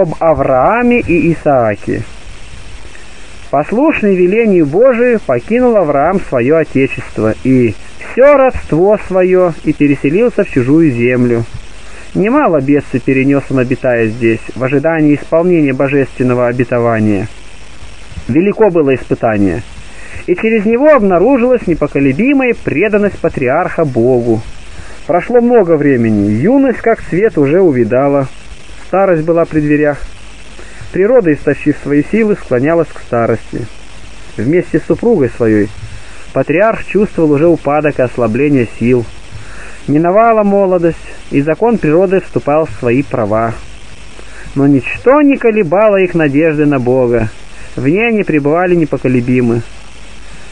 об Аврааме и Исааке. Послушный велению Божию покинул Авраам свое отечество и все родство свое и переселился в чужую землю. Немало бедствий перенес он, обитая здесь, в ожидании исполнения божественного обетования. Велико было испытание, и через него обнаружилась непоколебимая преданность патриарха Богу. Прошло много времени, юность как цвет уже увидала, старость была при дверях. Природа, истощив свои силы, склонялась к старости. Вместе с супругой своей патриарх чувствовал уже упадок и ослабление сил. Миновала молодость, и закон природы вступал в свои права. Но ничто не колебало их надежды на Бога. В ней они пребывали непоколебимы.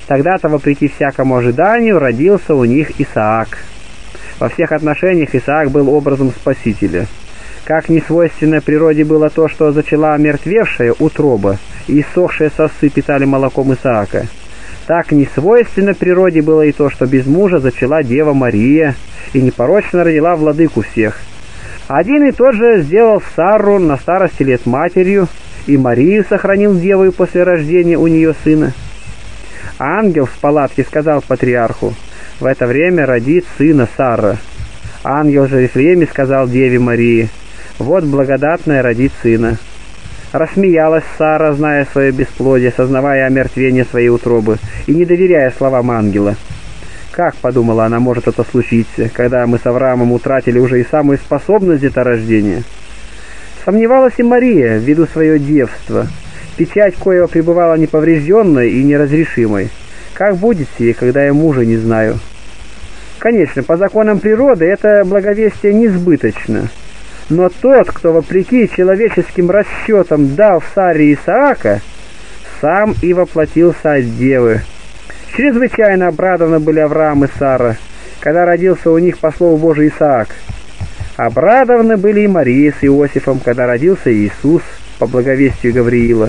Тогда-то, вопреки всякому ожиданию, родился у них Исаак. Во всех отношениях Исаак был образом Спасителя. Как несвойственной природе было то, что зачала омертвевшая утроба, и иссохшие сосцы питали молоком Исаака, так несвойственно природе было и то, что без мужа зачала Дева Мария и непорочно родила владыку всех. Один и тот же сделал Сару на старости лет матерью, и Марию сохранил девою после рождения у нее сына. А ангел в палатке сказал патриарху: «В это время родит сына Сара». Ангел же Вифлееме сказал Деве Марии: «Вот благодатная родит сына». Рассмеялась Сара, зная свое бесплодие, сознавая омертвение своей утробы и не доверяя словам ангела. «Как, — подумала она, — может это случиться, когда мы с Авраамом утратили уже и самую способность деторождения?» Сомневалась и Мария ввиду своего девства. Печать коего пребывала неповрежденной и неразрешимой. «Как будет сие, когда я мужа не знаю?» Конечно, по законам природы это благовестие несбыточно. Но тот, кто вопреки человеческим расчетам дал Саре Исаака, сам и воплотился от девы. Чрезвычайно обрадованы были Авраам и Сара, когда родился у них, по слову Божию, Исаак. Обрадованы были и Мария с Иосифом, когда родился Иисус, по благовестию Гавриила.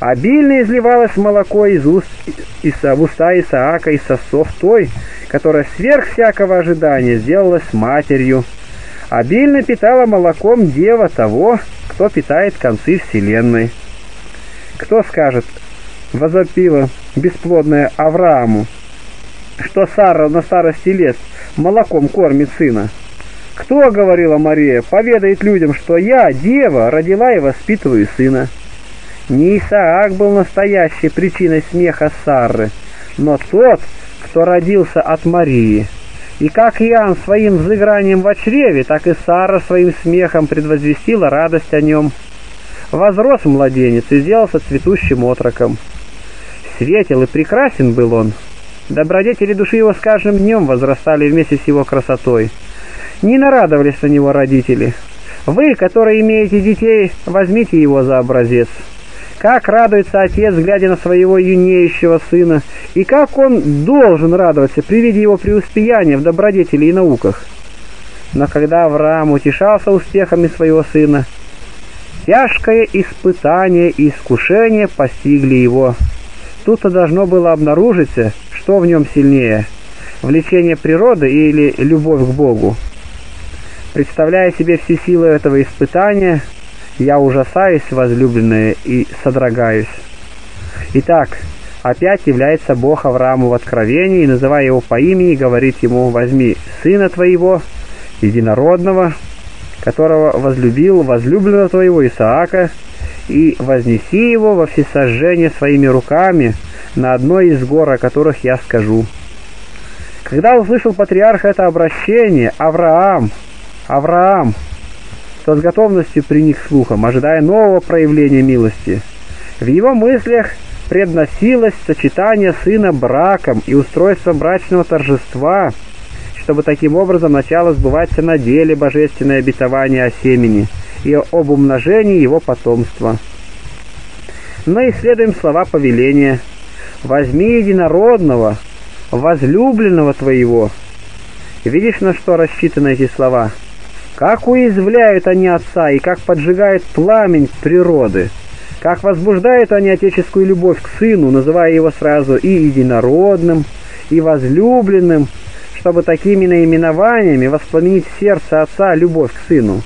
Обильно изливалось молоко в уста Исаака из сосцов той, которая сверх всякого ожидания сделалась матерью. Обильно питала молоком дева того, кто питает концы вселенной. Кто скажет, возопила бесплодная Аврааму, что Сара на старости лет молоком кормит сына? Кто, говорила Мария, поведает людям, что я, дева, родила и воспитываю сына? Не Исаак был настоящей причиной смеха Сары, но тот, кто родился от Марии. И как Иоанн своим взыгранием во чреве, так и Сара своим смехом предвозвестила радость о нем. Возрос младенец и сделался цветущим отроком. Светел и прекрасен был он. Добродетели души его с каждым днем возрастали вместе с его красотой. Не нарадовались на него родители. Вы, которые имеете детей, возьмите его за образец. Как радуется отец, глядя на своего юнеющего сына, и как он должен радоваться при виде его преуспеяния в добродетели и науках. Но когда Авраам утешался успехами своего сына, тяжкое испытание и искушение постигли его. Тут-то должно было обнаружиться, что в нем сильнее – влечение природы или любовь к Богу. Представляя себе все силы этого испытания, я ужасаюсь, возлюбленная, и содрогаюсь. Итак, опять является Бог Аврааму в откровении, и, называя его по имени, говорит ему: «Возьми сына твоего, единородного, которого возлюбил, возлюбленного твоего Исаака, и вознеси его во всесожжение своими руками на одной из гор, о которых я скажу». Когда услышал патриарх это обращение: «Авраам, Авраам», то с готовностью приник слухом, ожидая нового проявления милости. В его мыслях предносилось сочетание сына браком и устройство брачного торжества, чтобы таким образом начало сбываться на деле божественное обетование о семени и об умножении его потомства. Но исследуем слова повеления: «Возьми единородного, возлюбленного твоего». Видишь, на что рассчитаны эти слова? Как уязвляют они отца и как поджигают пламень природы, как возбуждают они отеческую любовь к сыну, называя его сразу и единородным, и возлюбленным, чтобы такими наименованиями воспламенить в сердце отца любовь к сыну.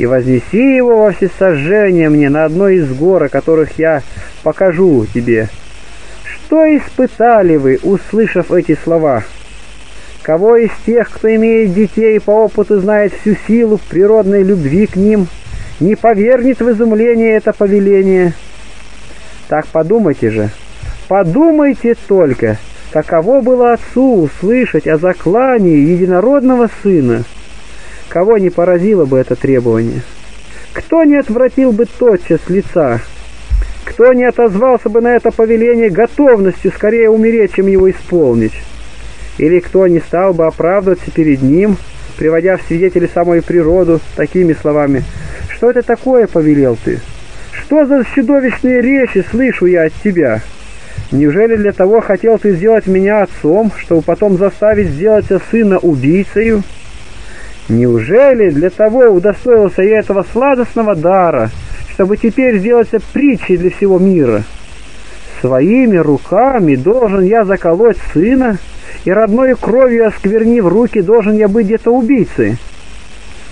и вознеси его во всесожжение мне на одной из гор, которых я покажу тебе. Что испытали вы, услышав эти слова? Кого из тех, кто имеет детей, по опыту знает всю силу природной любви к ним, не повергнет в изумление это повеление? Так подумайте же, подумайте только, каково было отцу услышать о заклании единородного сына? Кого не поразило бы это требование? Кто не отвратил бы тотчас лица? Кто не отозвался бы на это повеление готовностью скорее умереть, чем его исполнить? Или кто не стал бы оправдываться перед ним, приводя в свидетели самую природу такими словами: «Что это такое повелел ты? Что за чудовищные речи слышу я от тебя? Неужели для того хотел ты сделать меня отцом, чтобы потом заставить сделать сына убийцею? Неужели для того удостоился я этого сладостного дара, чтобы теперь сделаться притчей для всего мира? Своими руками должен я заколоть сына, и родной кровью осквернив руки, должен я быть где-то убийцей?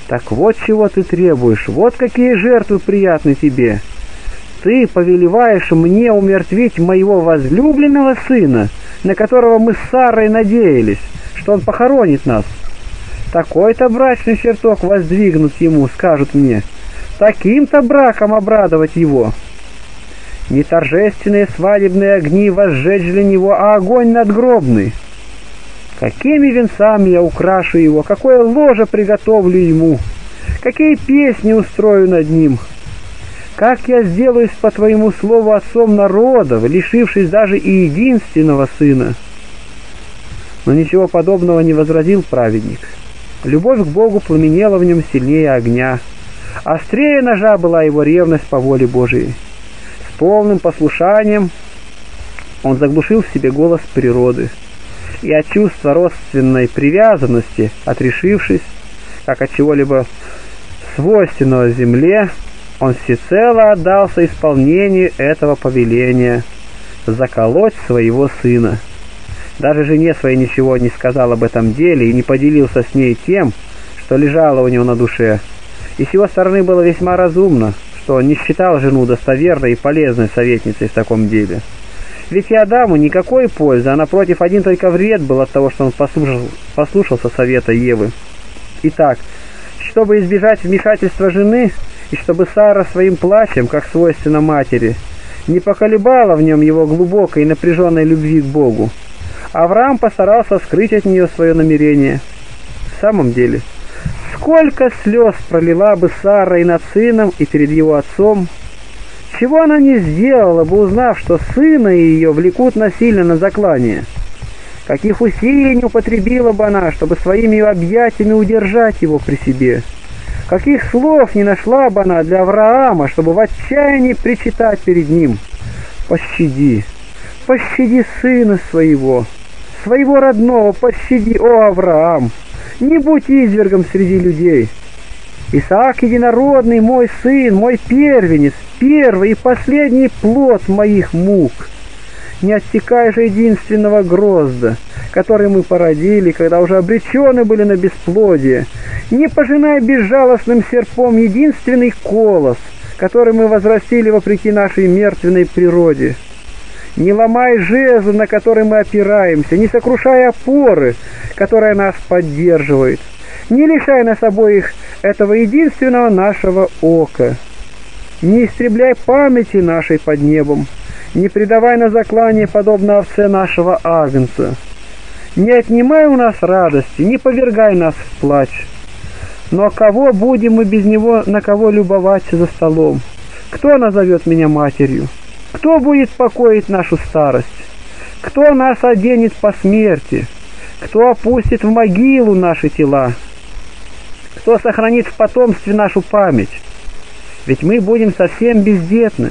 Так вот чего ты требуешь, вот какие жертвы приятны тебе. Ты повелеваешь мне умертвить моего возлюбленного сына, на которого мы с Сарой надеялись, что он похоронит нас. Такой-то брачный чертог воздвигнут ему, скажут мне, таким-то браком обрадовать его. Не торжественные свадебные огни возжечь для него, а огонь надгробный. Какими венцами я украшу его, какое ложе приготовлю ему, какие песни устрою над ним. Как я сделаюсь, по твоему слову, отцом народов, лишившись даже и единственного сына?» Но ничего подобного не возразил праведник. Любовь к Богу пламенела в нем сильнее огня. Острее ножа была его ревность по воле Божией. С полным послушанием он заглушил в себе голос природы. И от чувства родственной привязанности, отрешившись, как от чего-либо свойственного земле, он всецело отдался исполнению этого повеления – заколоть своего сына. Даже жене своей ничего не сказал об этом деле и не поделился с ней тем, что лежало у него на душе. И с его стороны было весьма разумно, что он не считал жену достоверной и полезной советницей в таком деле. Ведь и Адаму никакой пользы, а напротив, один только вред был от того, что он послушался совета Евы. Итак, чтобы избежать вмешательства жены, и чтобы Сара своим плачем, как свойственно матери, не поколебала в нем его глубокой и напряженной любви к Богу, Авраам постарался скрыть от нее свое намерение. В самом деле, сколько слез пролила бы Сара и над сыном, и перед его отцом, чего она не сделала бы, узнав, что сына ее влекут насильно на заклание? Каких усилий не употребила бы она, чтобы своими объятиями удержать его при себе? Каких слов не нашла бы она для Авраама, чтобы в отчаянии причитать перед ним: «Пощади, пощади сына своего, своего родного, пощади, о Авраам, не будь извергом среди людей! Исаак единородный, мой сын, мой первенец, первый и последний плод моих мук. Не отсекай же единственного грозда, который мы породили, когда уже обречены были на бесплодие. Не пожинай безжалостным серпом единственный колос, который мы возрастили вопреки нашей мертвенной природе. Не ломай жезл, на который мы опираемся, не сокрушай опоры, которая нас поддерживает. Не лишай нас обоих этого единственного нашего ока. Не истребляй памяти нашей под небом, не предавай на заклание, подобно овце, нашего агнца. Не отнимай у нас радости, не повергай нас в плач. Но кого будем мы без него, на кого любоваться за столом? Кто назовет меня матерью? Кто будет покоить нашу старость? Кто нас оденет по смерти? Кто опустит в могилу наши тела? Кто сохранит в потомстве нашу память? Ведь мы будем совсем бездетны.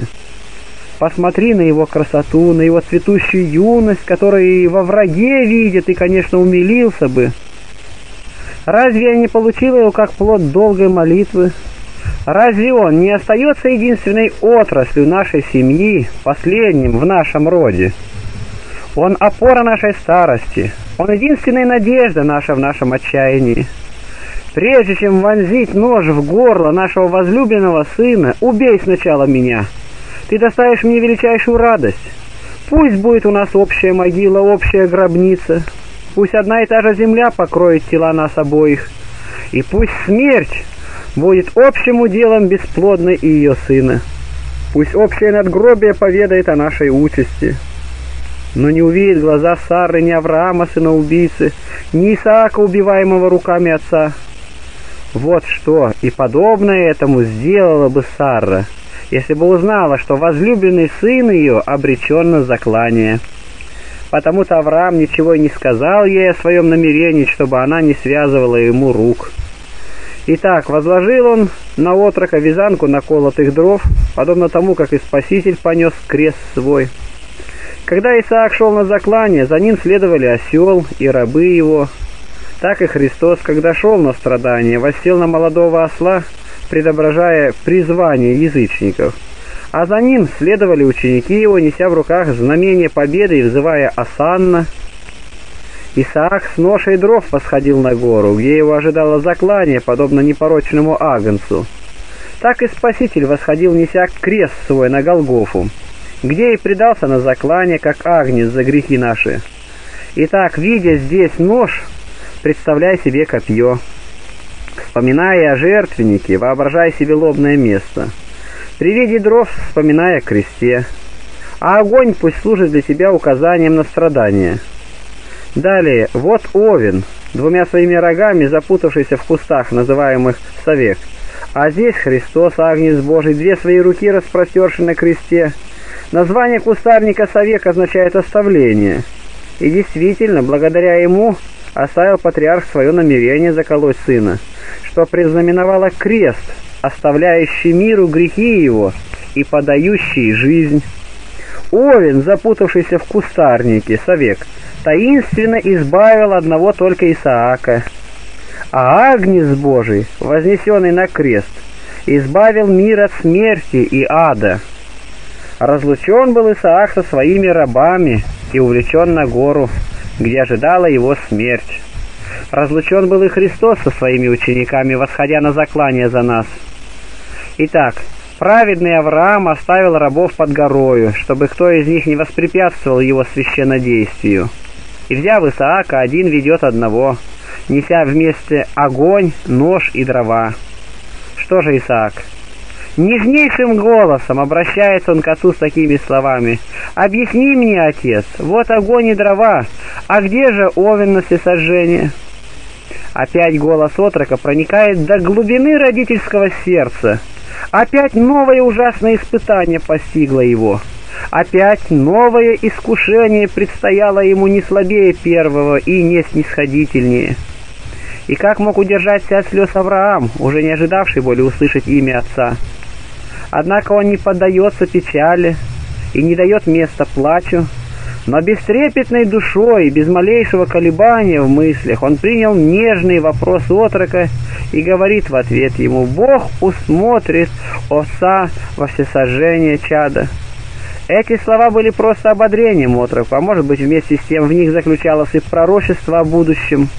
Посмотри на его красоту, на его цветущую юность, которую и во враге видит, и, конечно, умилился бы. Разве я не получила его как плод долгой молитвы? Разве он не остается единственной отраслью нашей семьи, последним в нашем роде? Он опора нашей старости, он единственная надежда наша в нашем отчаянии. Прежде чем вонзить нож в горло нашего возлюбленного сына, убей сначала меня. Ты доставишь мне величайшую радость. Пусть будет у нас общая могила, общая гробница. Пусть одна и та же земля покроет тела нас обоих. И пусть смерть будет общим уделом бесплодной и ее сына. Пусть общее надгробие поведает о нашей участи. Но не увидит глаза Сары ни Авраама, сына убийцы, ни Исаака, убиваемого руками отца. Вот что, и подобное этому сделала бы Сара, если бы узнала, что возлюбленный сын ее обречен на заклание. Потому-то Авраам ничего и не сказал ей о своем намерении, чтобы она не связывала ему рук. Итак, возложил он на отрока вязанку наколотых дров, подобно тому, как и Спаситель понес крест свой. Когда Исаак шел на заклание, за ним следовали осел и рабы его. Так и Христос, когда шел на страдание, воссел на молодого осла, предображая призвание язычников. А за ним следовали ученики его, неся в руках знамение победы и взывая «Осанна». Исаак с ношей дров восходил на гору, где его ожидало заклание, подобно непорочному агнцу. Так и Спаситель восходил, неся крест свой на Голгофу, где и предался на заклание, как агнец за грехи наши. Итак, видя здесь нож, представляй себе копье. Вспоминая о жертвеннике, воображай себе лобное место. При виде дров вспоминая о кресте. А огонь пусть служит для тебя указанием на страдание. Далее, вот овен, двумя своими рогами, запутавшийся в кустах, называемых совек. А здесь Христос, Агнец Божий, две свои руки распростерши на кресте. Название кустарника совек означает оставление. И действительно, благодаря ему оставил патриарх свое намерение заколоть сына, что признаменовало крест, оставляющий миру грехи его и подающий жизнь. Овен, запутавшийся в кустарнике, совек, таинственно избавил одного только Исаака, а Агнец Божий, вознесенный на крест, избавил мир от смерти и ада. Разлучен был Исаак со своими рабами и увлечен на гору, где ожидала его смерть. Разлучен был и Христос со своими учениками, восходя на заклание за нас. Итак, праведный Авраам оставил рабов под горою, чтобы кто из них не воспрепятствовал его священнодействию. И, взяв Исаака, один ведет одного, неся вместе огонь, нож и дрова. Что же Исаак? Нежнейшим голосом обращается он к отцу с такими словами: «Объясни мне, отец, вот огонь и дрова, а где же овен на всесожжение?» Опять голос отрока проникает до глубины родительского сердца. Опять новое ужасное испытание постигло его. Опять новое искушение предстояло ему не слабее первого и не снисходительнее. И как мог удержаться от слез Авраам, уже не ожидавший более услышать имя отца? Однако он не поддается печали и не дает места плачу, но бестрепетной душой и без малейшего колебания в мыслях он принял нежный вопрос отрока и говорит в ответ ему: «Бог усмотрит овца во всесожжение чада». Эти слова были просто ободрением отроку, а может быть вместе с тем в них заключалось и пророчество о будущем.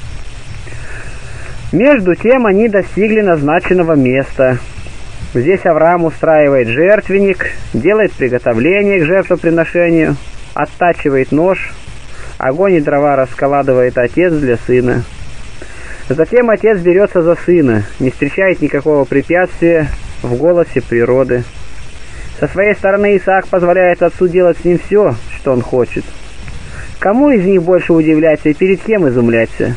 Между тем они достигли назначенного места. Здесь Авраам устраивает жертвенник, делает приготовление к жертвоприношению, оттачивает нож, огонь и дрова раскладывает отец для сына. Затем отец берется за сына, не встречает никакого препятствия в голосе природы. Со своей стороны Исаак позволяет отцу делать с ним все, что он хочет. Кому из них больше удивляться и перед кем изумляться?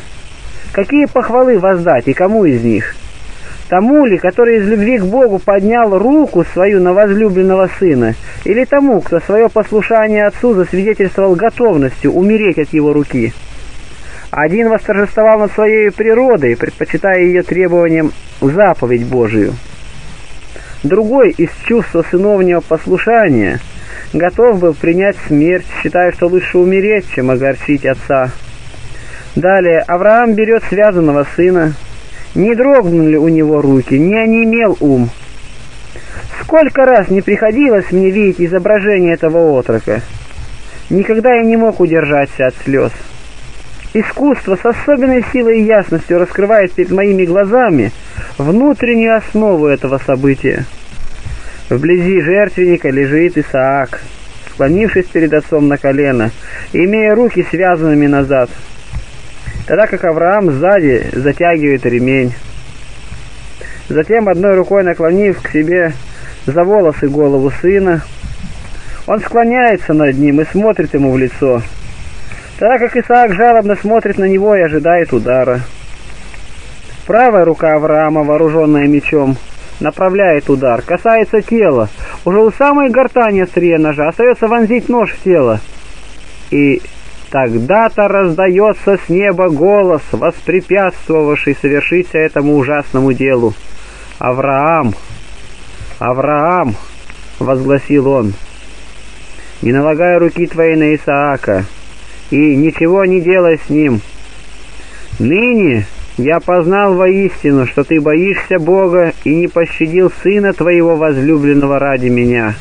Какие похвалы воздать и кому из них? Тому ли, который из любви к Богу поднял руку свою на возлюбленного сына, или тому, кто свое послушание отцу засвидетельствовал готовностью умереть от его руки? Один восторжествовал над своей природой, предпочитая ее требованиям заповедь Божию. Другой из чувства сыновнего послушания готов был принять смерть, считая, что лучше умереть, чем огорчить отца. Далее Авраам берет связанного сына. Не дрогнули у него руки, не онемел ум. Сколько раз не приходилось мне видеть изображение этого отрока. Никогда я не мог удержаться от слез. Искусство с особенной силой и ясностью раскрывает перед моими глазами внутреннюю основу этого события. Вблизи жертвенника лежит Исаак, склонившись перед отцом на колено, имея руки связанными назад, тогда как Авраам сзади затягивает ремень. Затем, одной рукой наклонив к себе за волосы голову сына, он склоняется над ним и смотрит ему в лицо, так как Исаак жалобно смотрит на него и ожидает удара. Правая рука Авраама, вооруженная мечом, направляет удар, касается тела. Уже у самой гортани острие ножа, остается вонзить нож в тело. И тогда-то раздается с неба голос, воспрепятствовавший совершиться этому ужасному делу. «Авраам! Авраам!» — возгласил он. «Не налагай руки твоей на Исаака, и ничего не делай с ним. Ныне я познал воистину, что ты боишься Бога и не пощадил сына твоего возлюбленного ради меня.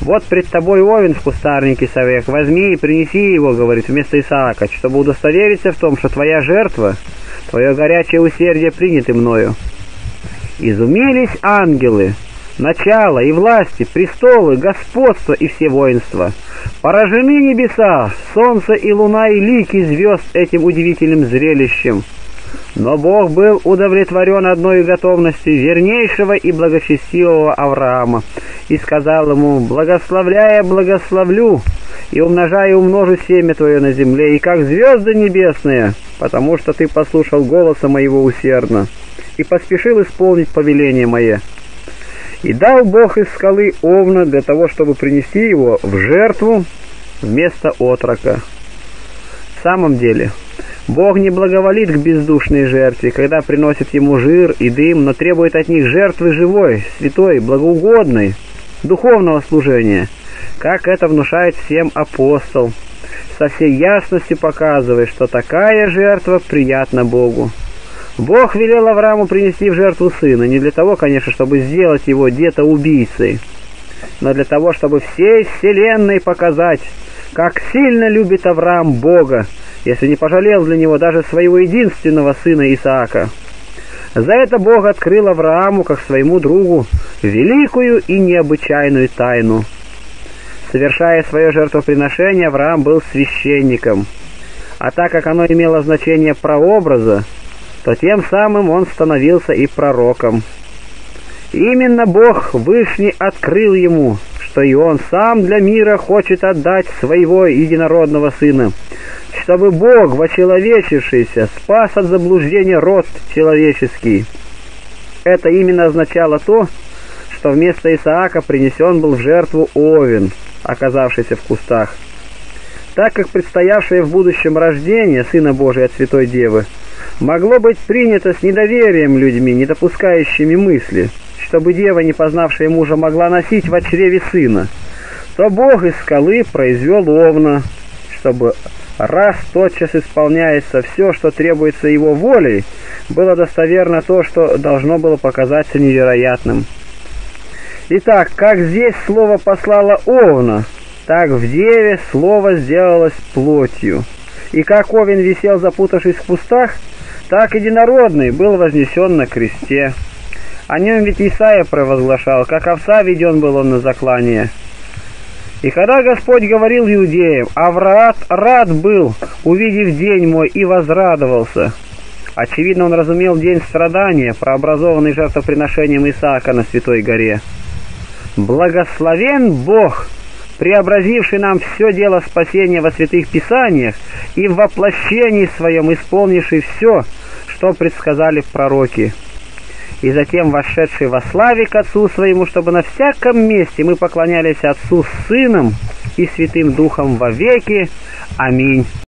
Вот пред тобой овен в кустарнике совек, возьми и принеси его, — говорит, — вместо Исаака, чтобы удостовериться в том, что твоя жертва, твое горячее усердие приняты мною». Изумились ангелы, начало и власти, престолы, господство и все воинства. Поражены небеса, солнце и луна и лики звезд этим удивительным зрелищем. Но Бог был удовлетворен одной готовностью вернейшего и благочестивого Авраама и сказал ему: «Благословляя, благословлю, и умножая, умножу семя твое на земле, и как звезды небесные, потому что ты послушал голоса моего усердно и поспешил исполнить повеление мое». И дал Бог из скалы овна для того, чтобы принести его в жертву вместо отрока. В самом деле, Бог не благоволит к бездушной жертве, когда приносит ему жир и дым, но требует от них жертвы живой, святой, благоугодной, духовного служения, как это внушает всем апостол, со всей ясностью показывая, что такая жертва приятна Богу. Бог велел Аврааму принести в жертву сына, не для того, конечно, чтобы сделать его детоубийцей, но для того, чтобы всей вселенной показать, как сильно любит Авраам Бога, если не пожалел для него даже своего единственного сына Исаака. За это Бог открыл Аврааму, как своему другу, великую и необычайную тайну. Совершая свое жертвоприношение, Авраам был священником, а так как оно имело значение прообраза, то тем самым он становился и пророком. И именно Бог Вышний открыл ему, что и он сам для мира хочет отдать своего единородного сына, чтобы Бог, вочеловечившийся, спас от заблуждения род человеческий. Это именно означало то, что вместо Исаака принесен был в жертву овен, оказавшийся в кустах, так как предстоявшее в будущем рождение Сына Божия от Святой Девы могло быть принято с недоверием людьми, не допускающими мысли, чтобы дева, не познавшая мужа, могла носить во чреве сына, то Бог из скалы произвел овна, чтобы раз тотчас исполняется все, что требуется его волей, было достоверно то, что должно было показаться невероятным. Итак, как здесь слово послало овна, так в деве слово сделалось плотью. И как овен висел, запутавшись в кустах, так единородный был вознесен на кресте. О нем ведь Исаия провозглашал: как овца веден был он на заклание. И когда Господь говорил иудеям: «Авраам рад был, увидев день мой, и возрадовался», очевидно, он разумел день страдания, прообразованный жертвоприношением Исаака на Святой горе. «Благословен Бог, преобразивший нам все дело спасения во святых писаниях и в воплощении своем исполнивший все, что предсказали пророки, и затем вошедший во славе к Отцу своему, чтобы на всяком месте мы поклонялись Отцу с Сыном и Святым Духом во веки. Аминь».